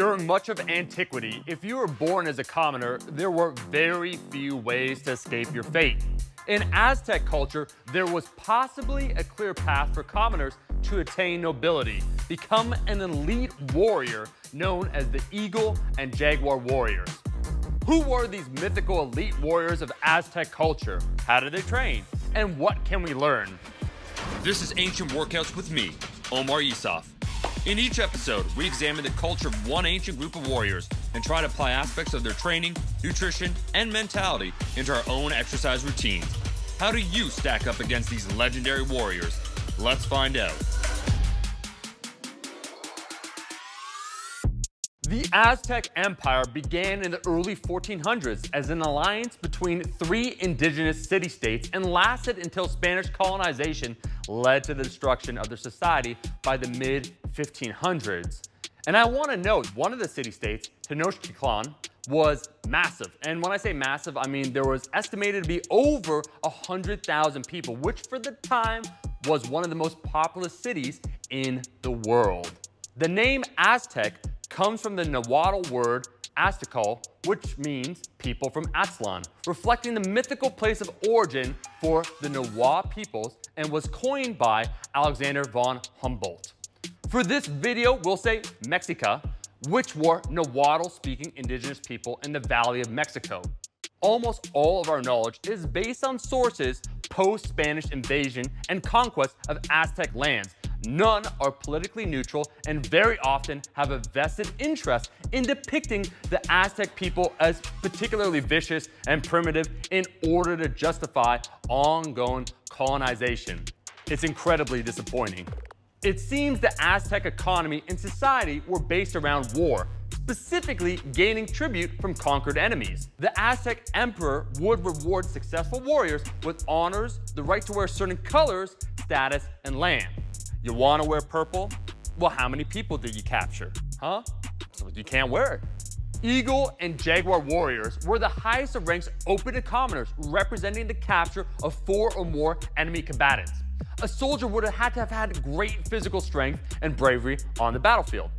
During much of antiquity, if you were born as a commoner, there were very few ways to escape your fate. In Aztec culture, there was possibly a clear path for commoners to attain nobility, become an elite warrior known as the Eagle and Jaguar Warriors. Who were these mythical elite warriors of Aztec culture? How did they train? And what can we learn? This is Ancient Workouts with me, Omar Isuf. In each episode, we examine the culture of one ancient group of warriors and try to apply aspects of their training, nutrition, and mentality into our own exercise routines. How do you stack up against these legendary warriors? Let's find out. The Aztec Empire began in the early 1400s as an alliance between three indigenous city-states and lasted until Spanish colonization led to the destruction of their society by the mid-1500s. And I want to note, one of the city-states, Tenochtitlan, was massive. And when I say massive, I mean there was estimated to be over 100,000 people, which for the time was one of the most populous cities in the world. The name Aztec comes from the Nahuatl word Aztecal, which means people from Aztlan, reflecting the mythical place of origin for the Nahuatl peoples, and was coined by Alexander von Humboldt. For this video, we'll say Mexica, which were Nahuatl-speaking indigenous people in the Valley of Mexico. Almost all of our knowledge is based on sources post-Spanish invasion and conquest of Aztec lands. None are politically neutral and very often have a vested interest in depicting the Aztec people as particularly vicious and primitive in order to justify ongoing colonization. It's incredibly disappointing. It seems the Aztec economy and society were based around war, specifically gaining tribute from conquered enemies. The Aztec emperor would reward successful warriors with honors, the right to wear certain colors, status, and land. You want to wear purple? Well, how many people did you capture? Huh? So you can't wear it. Eagle and Jaguar Warriors were the highest of ranks open to commoners, representing the capture of four or more enemy combatants. A soldier would have had to have had great physical strength and bravery on the battlefield.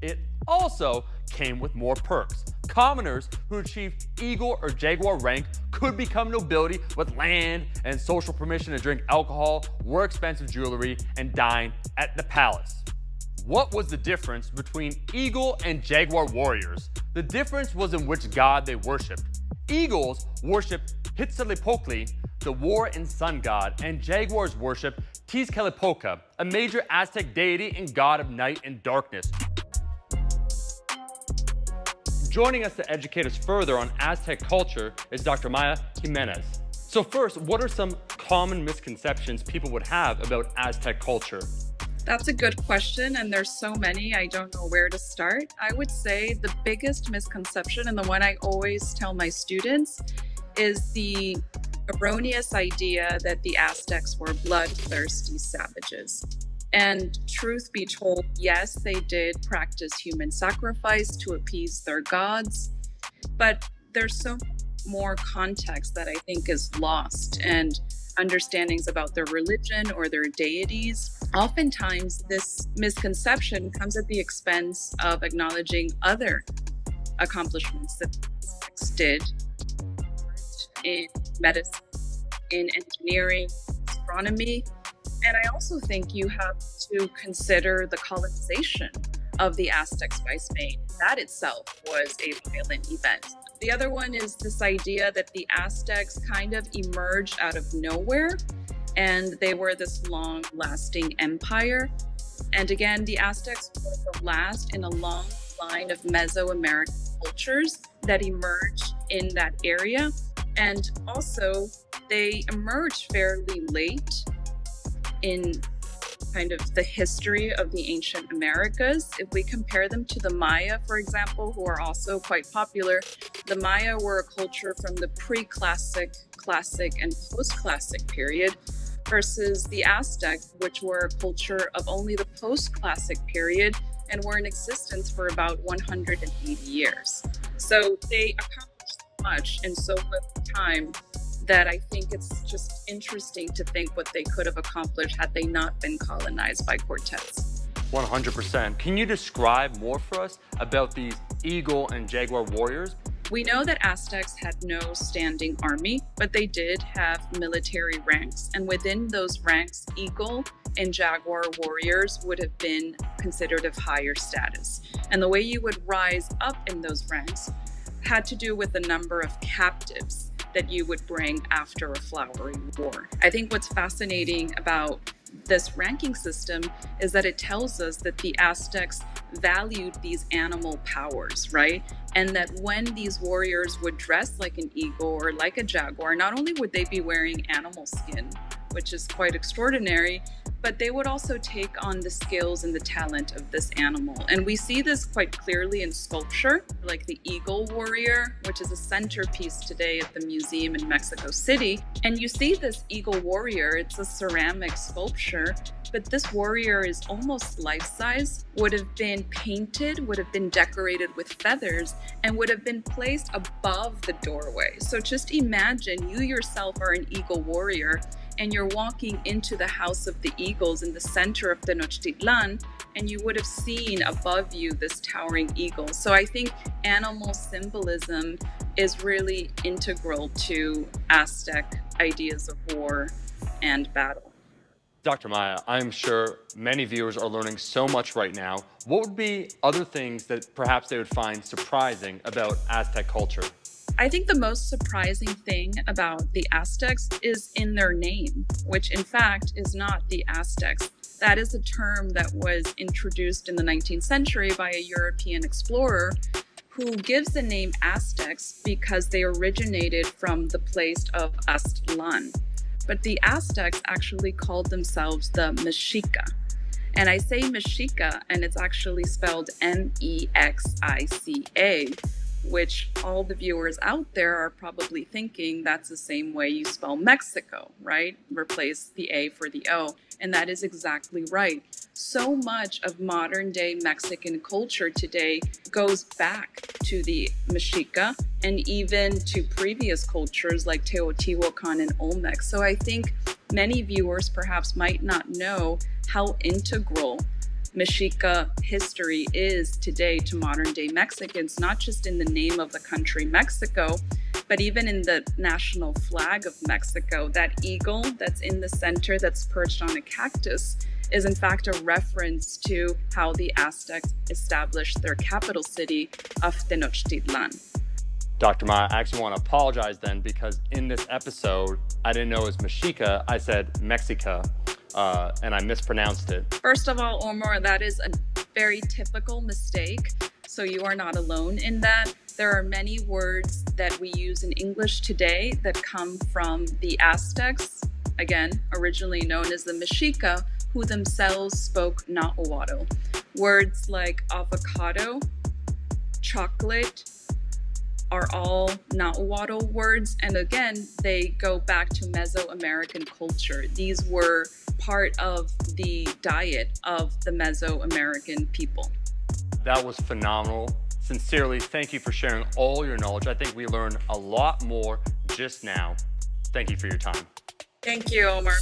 It also came with more perks. Commoners who achieved Eagle or Jaguar rank could become nobility with land and social permission to drink alcohol, wear expensive jewelry, and dine at the palace. What was the difference between Eagle and Jaguar warriors? The difference was in which god they worshipped. Eagles worshipped Huitzilopochtli, the war and sun god, and jaguars worshipped Tezcatlipoca, a major Aztec deity and god of night and darkness. Joining us to educate us further on Aztec culture is Dr. Maya Jimenez. So first, what are some common misconceptions people would have about Aztec culture? That's a good question, and there's so many, I don't know where to start. I would say the biggest misconception, and the one I always tell my students, is the erroneous idea that the Aztecs were bloodthirsty savages. And truth be told, yes, they did practice human sacrifice to appease their gods, but there's so much more context that I think is lost, and understandings about their religion or their deities. Oftentimes, this misconception comes at the expense of acknowledging other accomplishments that the Aztecs did in medicine, in engineering, astronomy. And I also think you have to consider the colonization of the Aztecs by Spain. That itself was a violent event. The other one is this idea that the Aztecs kind of emerged out of nowhere, and they were this long-lasting empire. And again, the Aztecs were the last in a long line of Mesoamerican cultures that emerged in that area. And also, they emerged fairly late in kind of the history of the ancient Americas. If we compare them to the Maya, for example, who are also quite popular, the Maya were a culture from the pre-classic, classic, and post-classic period, versus the Aztecs, which were a culture of only the post-classic period and were in existence for about 180 years. So they accomplished much in so little time that I think it's just interesting to think what they could have accomplished had they not been colonized by Cortez. 100%. Can you describe more for us about these Eagle and Jaguar Warriors? We know that Aztecs had no standing army, but they did have military ranks. And within those ranks, Eagle and Jaguar Warriors would have been considered of higher status. And the way you would rise up in those ranks had to do with the number of captives that you would bring after a flowering war. I think what's fascinating about this ranking system is that it tells us that the Aztecs valued these animal powers, right? And that when these warriors would dress like an eagle or like a jaguar, not only would they be wearing animal skin, which is quite extraordinary, but they would also take on the skills and the talent of this animal. And we see this quite clearly in sculpture, like the Eagle Warrior, which is a centerpiece today at the museum in Mexico City. And you see this Eagle Warrior, it's a ceramic sculpture, but this warrior is almost life-size, would have been painted, would have been decorated with feathers, and would have been placed above the doorway. So just imagine you yourself are an Eagle Warrior, and you're walking into the House of the Eagles in the center of Tenochtitlan, and you would have seen above you this towering eagle. So I think animal symbolism is really integral to Aztec ideas of war and battle. Dr. Maya, I'm sure many viewers are learning so much right now. What would be other things that perhaps they would find surprising about Aztec culture? I think the most surprising thing about the Aztecs is in their name, which in fact is not the Aztecs. That is a term that was introduced in the 19th century by a European explorer who gives the name Aztecs because they originated from the place of Aztlan. But the Aztecs actually called themselves the Mexica. And I say Mexica, and it's actually spelled M-E-X-I-C-A, which all the viewers out there are probably thinking that's the same way you spell Mexico, right? Replace the A for the O. And that is exactly right. So much of modern day Mexican culture today goes back to the Mexica and even to previous cultures like Teotihuacan and Olmec. So I think many viewers perhaps might not know how integral Mexica history is today to modern day Mexicans, not just in the name of the country Mexico, but even in the national flag of Mexico. That eagle that's in the center, that's perched on a cactus, is in fact a reference to how the Aztecs established their capital city of Tenochtitlan. Dr. Maya, I actually want to apologize then, because in this episode, I didn't know it was Mexica, I said Mexica. And I mispronounced it. First of all, Omar, that is a very typical mistake, so you are not alone in that. There are many words that we use in English today that come from the Aztecs, again, originally known as the Mexica, who themselves spoke Nahuatl. Words like avocado, chocolate, are all Nahuatl words, and again, they go back to Mesoamerican culture. These were part of the diet of the Mesoamerican people. That was phenomenal. Sincerely, thank you for sharing all your knowledge. I think we learned a lot more just now. Thank you for your time. Thank you, Omar.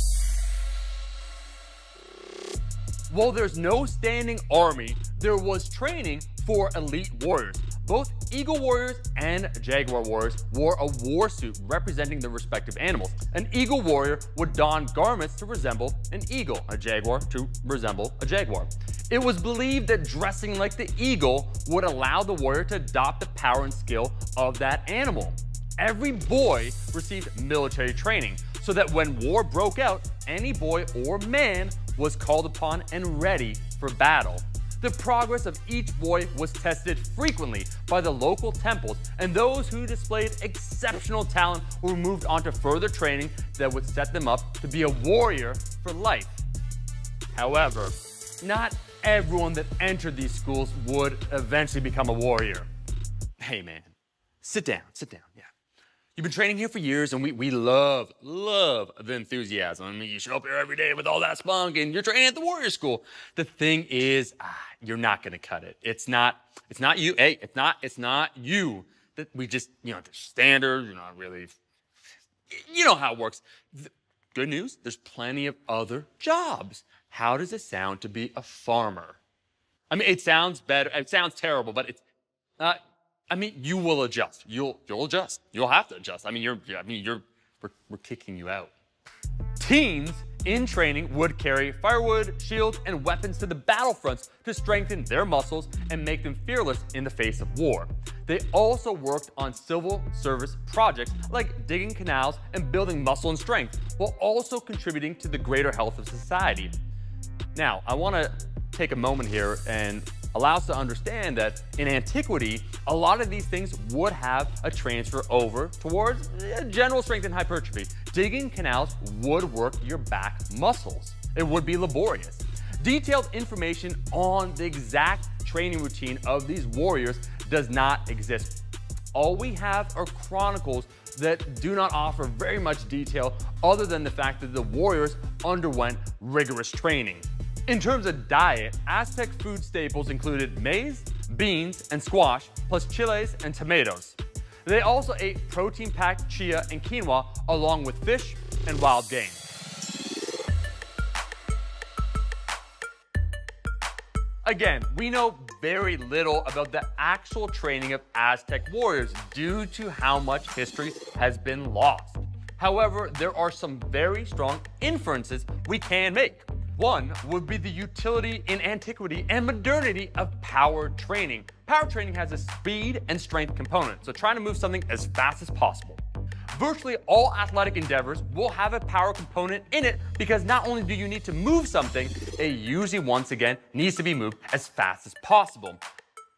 While there's no standing army, there was training for elite warriors. Both Eagle Warriors and Jaguar Warriors wore a war suit representing their respective animals. An Eagle Warrior would don garments to resemble an eagle, a Jaguar to resemble a jaguar. It was believed that dressing like the eagle would allow the warrior to adopt the power and skill of that animal. Every boy received military training so that when war broke out, any boy or man was called upon and ready for battle. The progress of each boy was tested frequently by the local temples, and those who displayed exceptional talent were moved on to further training that would set them up to be a warrior for life. However, not everyone that entered these schools would eventually become a warrior. Hey man, sit down, yeah. You've been training here for years, and we love the enthusiasm. I mean, you show up here every day with all that spunk, and you're training at the warrior school. The thing is, you're not gonna cut it. It's not you. Hey, it's not you. That we just, you know, the standard. You're not really, you know how it works. Good news, there's plenty of other jobs. How does it sound to be a farmer? I mean, it sounds better. It sounds terrible, but it's I mean, you will adjust. You'll adjust. You'll have to adjust. I mean, we're kicking you out. Teams in training would carry firewood, shields, and weapons to the battlefronts to strengthen their muscles and make them fearless in the face of war. They also worked on civil service projects like digging canals and building muscle and strength, while also contributing to the greater health of society. Now, I want to take a moment here and allow us to understand that in antiquity, a lot of these things would have a transfer over towards general strength and hypertrophy. Digging canals would work your back muscles. It would be laborious. Detailed information on the exact training routine of these warriors does not exist. All we have are chronicles that do not offer very much detail other than the fact that the warriors underwent rigorous training. In terms of diet, Aztec food staples included maize, beans, and squash, plus chiles and tomatoes. They also ate protein-packed chia and quinoa, along with fish and wild game. Again, we know very little about the actual training of Aztec warriors due to how much history has been lost. However, there are some very strong inferences we can make. One would be the utility in antiquity and modernity of power training. Power training has a speed and strength component, so trying to move something as fast as possible. Virtually all athletic endeavors will have a power component in it because not only do you need to move something, it usually once again needs to be moved as fast as possible.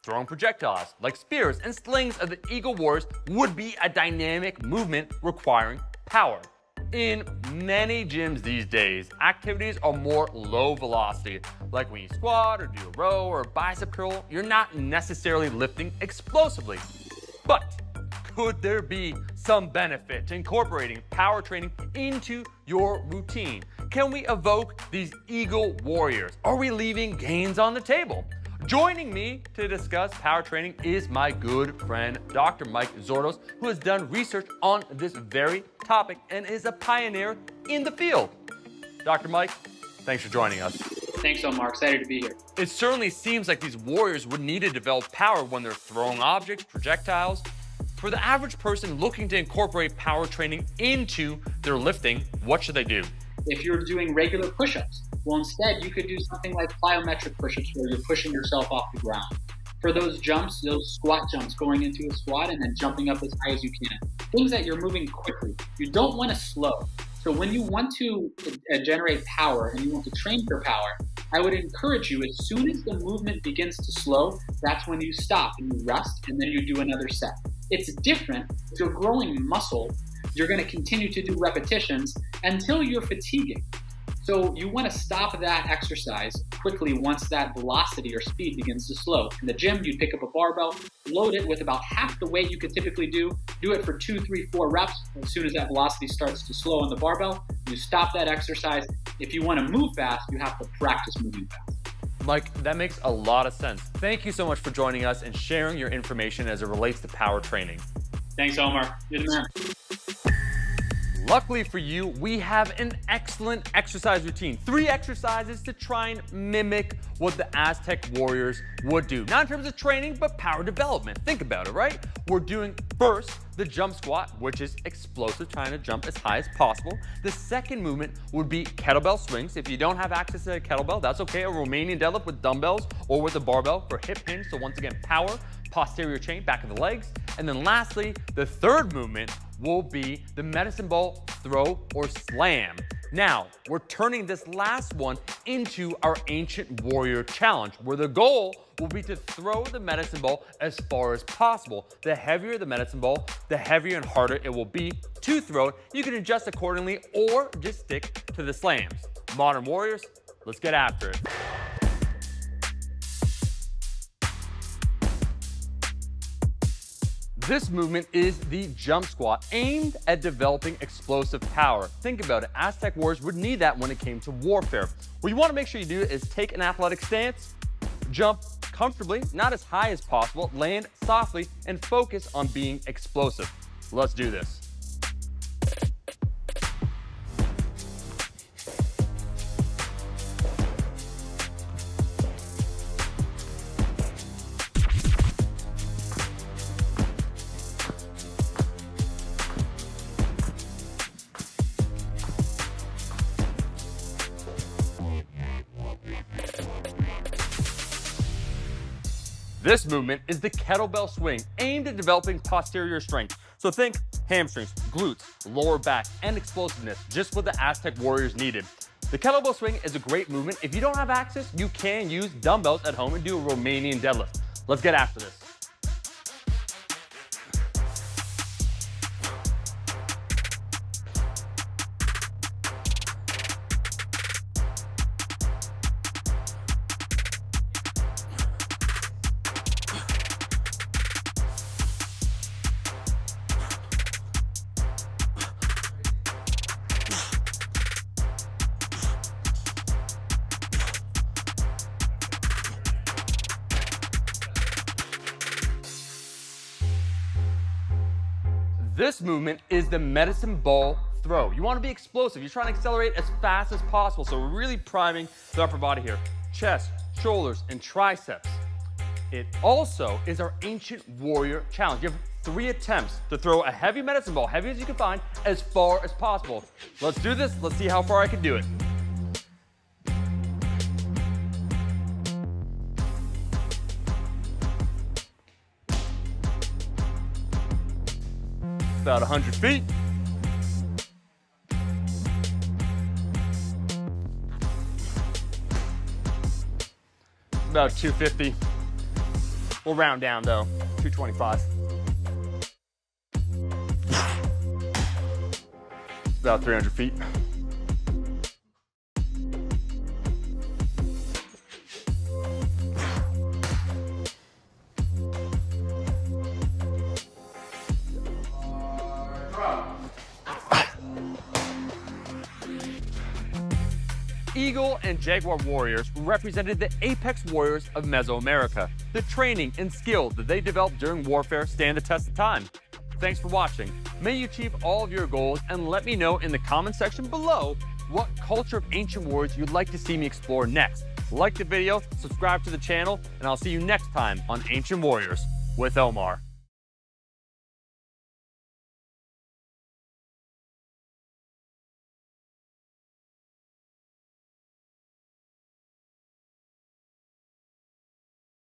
Throwing projectiles like spears and slings of the Eagle Warriors would be a dynamic movement requiring power. In many gyms these days, activities are more low velocity. Like when you squat or do a row or a bicep curl, you're not necessarily lifting explosively. But could there be some benefit to incorporating power training into your routine? Can we evoke these Eagle Warriors? Are we leaving gains on the table? Joining me to discuss power training is my good friend, Dr. Mike Zordos, who has done research on this very topic and is a pioneer in the field. Dr. Mike, thanks for joining us. Thanks, Omar. Excited to be here. It certainly seems like these warriors would need to develop power when they're throwing objects, projectiles. For the average person looking to incorporate power training into their lifting, what should they do? If you're doing regular push-ups, well, instead, you could do something like plyometric push-ups where you're pushing yourself off the ground. For those jumps, those squat jumps, going into a squat and then jumping up as high as you can. Things that you're moving quickly. You don't want to slow. So when you want to generate power and you want to train for power, I would encourage you, as soon as the movement begins to slow, that's when you stop and you rest and then you do another set. It's different. If you're growing muscle, you're going to continue to do repetitions until you're fatiguing. So you want to stop that exercise quickly once that velocity or speed begins to slow. In the gym, you pick up a barbell, load it with about half the weight you could typically do it for 2, 3, 4 reps. As soon as that velocity starts to slow on the barbell, you stop that exercise. If you want to move fast, you have to practice moving fast. Mike, that makes a lot of sense. Thank you so much for joining us and sharing your information as it relates to power training. Thanks, Omar. You're the man. Luckily for you, we have an excellent exercise routine. 3 exercises to try and mimic what the Aztec warriors would do. Not in terms of training, but power development. Think about it, right? We're doing first the jump squat, which is explosive, trying to jump as high as possible. The second movement would be kettlebell swings. If you don't have access to a kettlebell, that's okay. A Romanian deadlift with dumbbells or with a barbell for hip hinge. So once again, power, posterior chain, back of the legs. And then lastly, the third movement will be the medicine ball throw or slam. Now, we're turning this last one into our ancient warrior challenge, where the goal will be to throw the medicine ball as far as possible. The heavier the medicine ball, the heavier and harder it will be to throw it. You can adjust accordingly or just stick to the slams. Modern warriors, let's get after it. This movement is the jump squat, aimed at developing explosive power. Think about it, Aztec warriors would need that when it came to warfare. What you want to make sure you do is take an athletic stance, jump comfortably, not as high as possible, land softly, and focus on being explosive. Let's do this. This movement is the kettlebell swing, aimed at developing posterior strength. So think hamstrings, glutes, lower back, and explosiveness, just what the Aztec warriors needed. The kettlebell swing is a great movement. If you don't have access, you can use dumbbells at home and do a Romanian deadlift. Let's get after this. This movement is the medicine ball throw. You want to be explosive. You're trying to accelerate as fast as possible. So we're really priming the upper body here. Chest, shoulders, and triceps. It also is our ancient warrior challenge. You have 3 attempts to throw a heavy medicine ball, heavy as you can find, as far as possible. Let's do this. Let's see how far I can do it. About 100 feet. About 250. We'll round down though, 225. About 300 feet. Eagle and Jaguar Warriors represented the apex warriors of Mesoamerica. The training and skill that they developed during warfare stand the test of time. Thanks for watching. May you achieve all of your goals, and let me know in the comment section below what culture of ancient warriors you'd like to see me explore next. Like the video, subscribe to the channel, and I'll see you next time on Ancient Warriors with Omar.